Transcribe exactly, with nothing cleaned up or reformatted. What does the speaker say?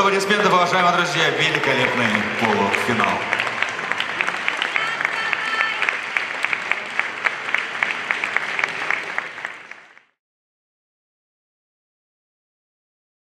аплодисментов, уважаемые друзья, великолепный полуфинал.